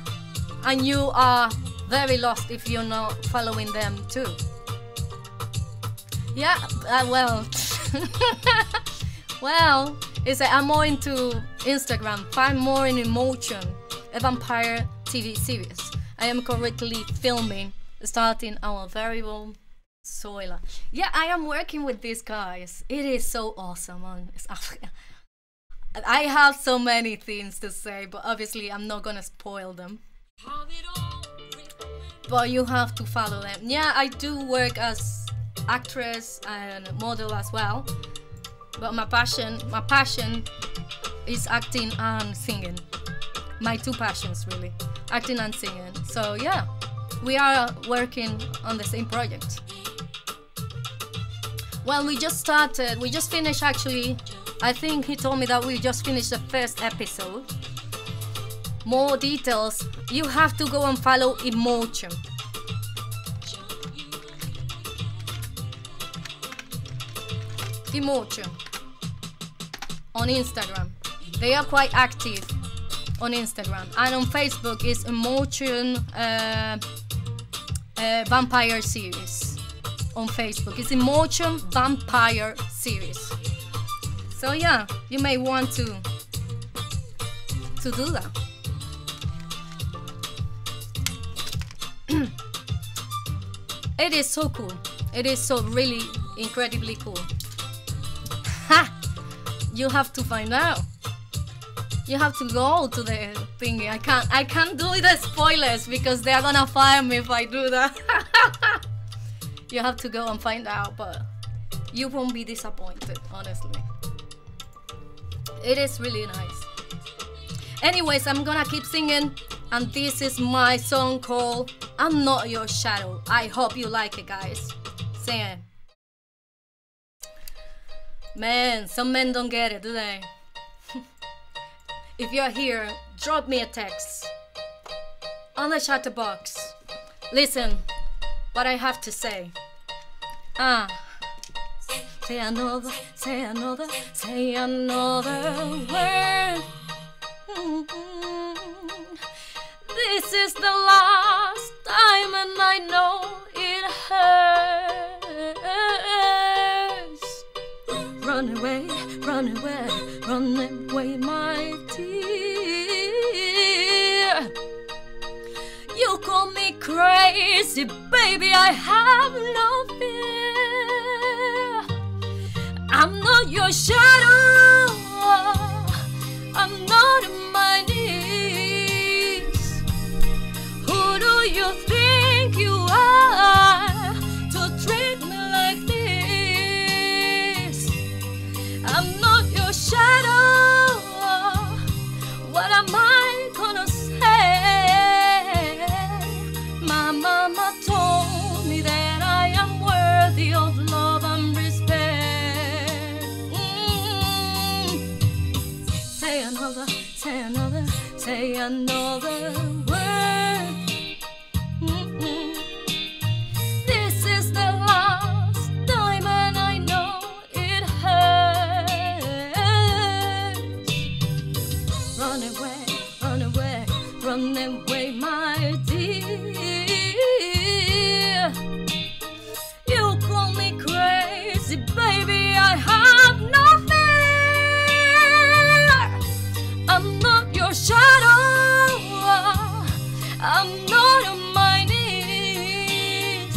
And you are very lost if you're not following them too. Yeah, well, well, it's like I'm more into Instagram. Find more in Emotion, a vampire TV series. I am currently filming, starting our very own Zoila. Yeah, I am working with these guys. It is so awesome. I have so many things to say, but obviously I'm not gonna spoil them. But you have to follow them. Yeah, I do work as actress and model as well, but my passion is acting and singing. My 2 passions, really, acting and singing. So yeah, we are working on the same project. Well, we just finished actually. I think he told me that we just finished the first episode. More details, you have to go and follow Emotion. Emotion on Instagram. They are quite active on Instagram, and on Facebook is Emotion Vampire Series. On Facebook it's Emotion Vampire Series. So yeah, you may want to do that. It is so cool. It is so really incredibly cool. You have to find out. You have to go to the thingy. I can't do the spoilers because they are gonna fire me if I do that. You have to go and find out, but you won't be disappointed, honestly. It is really nice. Anyways, I'm gonna keep singing, and this is my song called I'm Not Your Shadow. I hope you like it, guys. Sing it. Man, some men don't get it, do they? If you're here, drop me a text. On a chatterbox. Listen, what I have to say. Say another word. This is the last time and I know it hurts. Run away, run away, run away my dear. You call me crazy, baby, I have no fear. I'm not your shadow, I'm not a mind. You think you are to treat me like this? I'm not your shadow. What am I gonna say? My mama told me that I am worthy of love and respect. Say another, say another, say another word. Run away, my dear. You call me crazy, baby, I have no fear. I'm not your shadow, I'm not on my knees.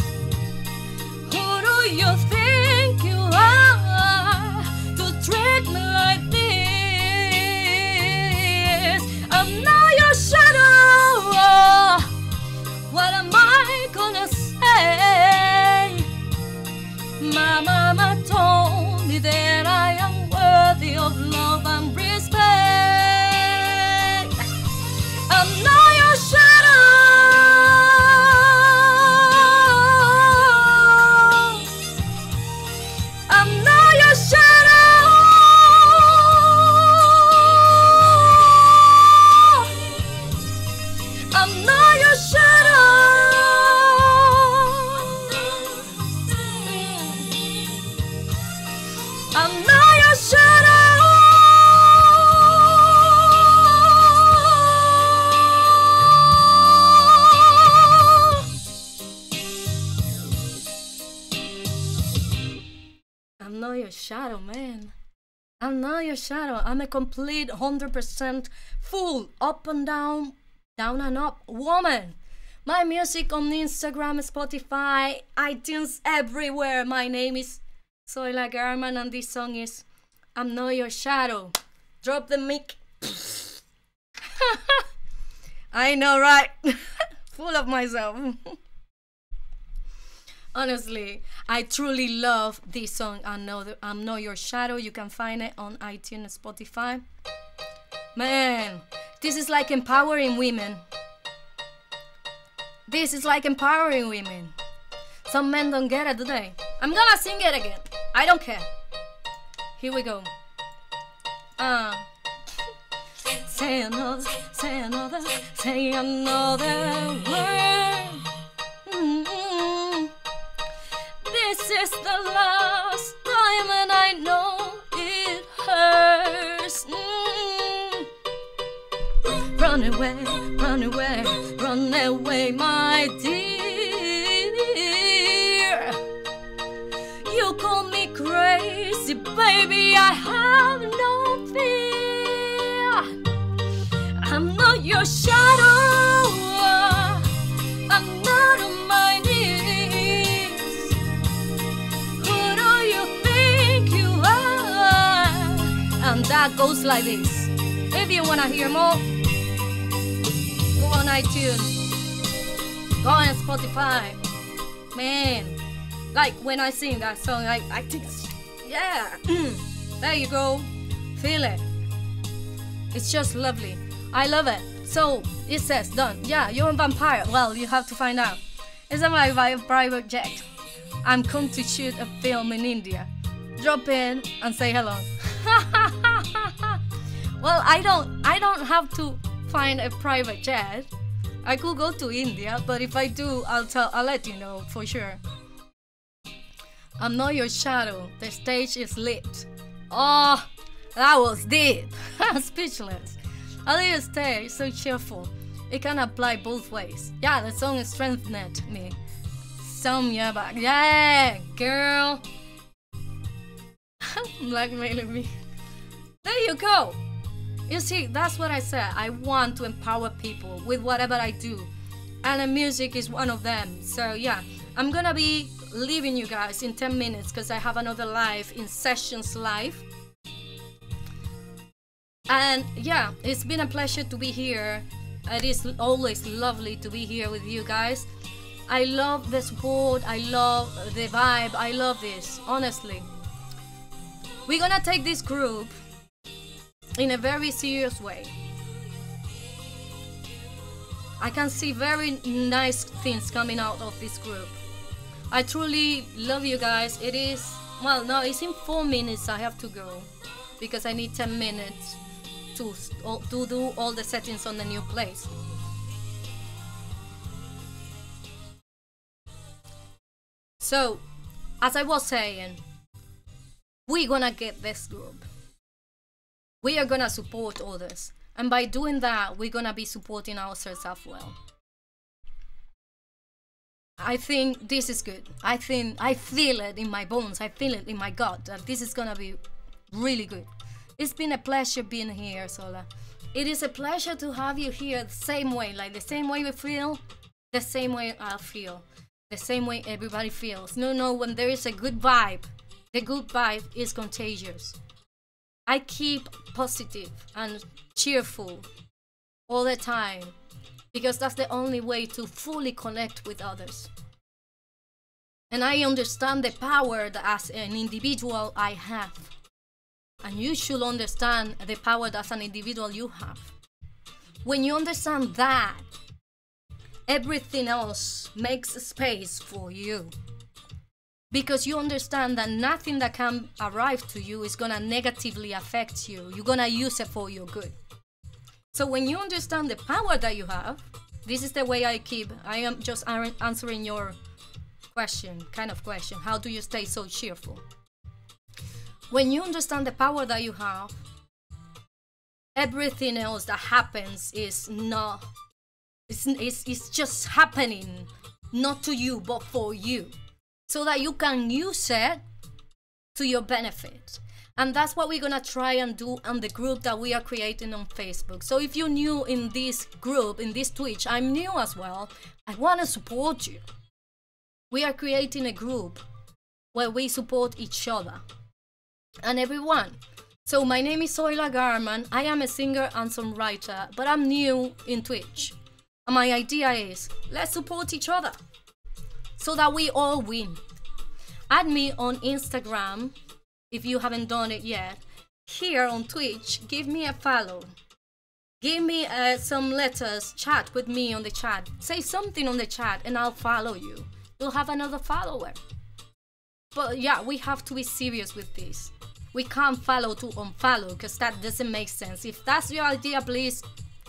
Who do you think you are to treat me like this? I'm not your shadow. What am I gonna say? My mama told me that I am worthy of love and respect. I'm not your shadow. I'm not your shadow. Shadow, man. I'm not your shadow. I'm a complete 100% full up and down, down and up woman. My music on Instagram, Spotify, iTunes, everywhere. My name is Zoila Garman and this song is I'm Not Your Shadow. Drop the mic. I know, right? Full of myself. Honestly, I truly love this song, I'm Not Your Shadow. You can find it on iTunes, Spotify. Man, this is like empowering women. This is like empowering women. Some men don't get it, do they? I'm gonna sing it again. I don't care. Here we go. Say another, say another, say another word. This is the last time and I know it hurts. Run away, run away, run away, my dear. You call me crazy, baby, I have no fear. I'm not your shadow, I'm not a mind. And that goes like this. If you wanna hear more, go on iTunes, go on Spotify. Man, like when I sing that song, I think, yeah. There you go. Feel it. It's just lovely. I love it. So it says done. Yeah, you're a vampire. Well, you have to find out. It's my private jet. I'm come to shoot a film in India. drop in and say hello. Well, I don't have to find a private jet. I could go to India, but if I do, I'll let you know for sure. I'm not your shadow. The stage is lit. Oh, that was deep. Speechless. I leave the stage so cheerful. It can apply both ways. Yeah, the song strengthened me. Some year back. Yeah, girl. Blackmailing me. There you go. You see, that's what I said. I want to empower people with whatever I do. And music is one of them. So yeah, I'm gonna be leaving you guys in 10 minutes because I have another live in Sessions Live. And yeah, it's been a pleasure to be here. It is always lovely to be here with you guys. I love the support, I love the vibe, I love this, honestly. We're gonna take this group in a very serious way. I can see very nice things coming out of this group. I truly love you guys. It is, well, no, it's in 4 minutes I have to go because I need 10 minutes to do all the settings on the new place. So, as I was saying, we're gonna get this group. We are gonna support others. And by doing that, we're gonna be supporting ourselves as well. I think this is good. I feel it in my bones. I feel it in my gut that this is gonna be really good. It's been a pleasure being here, Zoila. It is a pleasure to have you here the same way, like the same way we feel, the same way I feel, the same way everybody feels. No, when there is a good vibe, the good vibe is contagious. I keep positive and cheerful all the time because that's the only way to fully connect with others. And I understand the power that as an individual I have. And you should understand the power that as an individual you have. When you understand that, everything else makes space for you. Because you understand that nothing that can arrive to you is gonna negatively affect you. You're gonna use it for your good. So when you understand the power that you have, this is the way I am just answering your question, kind of question. How do you stay so cheerful? When you understand the power that you have, everything else that happens is not, it's just happening, not to you, but for you, so that you can use it to your benefit. And that's what we're gonna try and do on the group that we are creating on Facebook. So if you're new in this group, in this Twitch, I'm new as well, I wanna support you. We are creating a group where we support each other and everyone. So my name is Zoila Garman. I am a singer and songwriter, but I'm new in Twitch. And my idea is, let's support each other so that we all win. Add me on Instagram if you haven't done it yet. Here on Twitch, give me a follow. Give me some letters, chat with me on the chat. Say something on the chat and I'll follow you. You'll have another follower. But yeah, we have to be serious with this. We can't follow to unfollow because that doesn't make sense. If that's your idea, please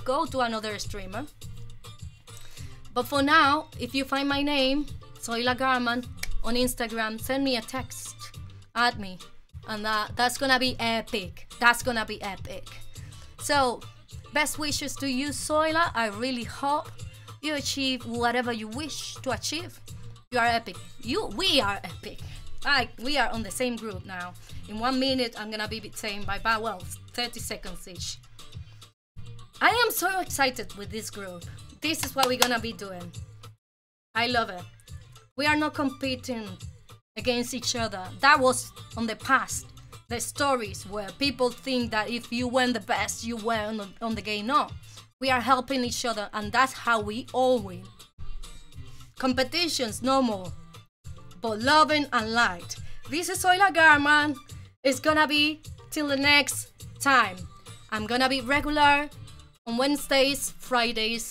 go to another streamer. But for now, if you find my name, Zoila Garman, on Instagram, send me a text, add me, and that's gonna be epic. That's gonna be epic. So, best wishes to you, Zoila. I really hope you achieve whatever you wish to achieve. You are epic. We are epic. We are on the same group now. In 1 minute, I'm gonna be saying bye-bye, well, 30 seconds each. I am so excited with this group. This is what we're gonna be doing. I love it. We are not competing against each other. That was on the past. The stories where people think that if you weren't the best, you weren't on the game. No, we are helping each other and that's how we all win. Competitions, no more. But loving and light. This is Zoila Garman. It's gonna be till the next time. I'm gonna be regular on Wednesdays, Fridays,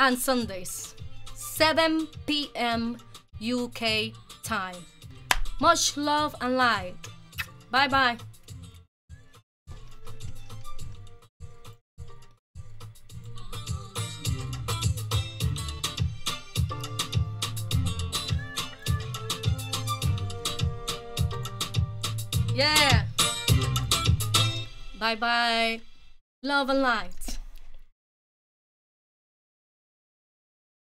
and Sundays, 7 p.m. UK time. Much love and light. Bye-bye. Yeah. Bye-bye. Love and light.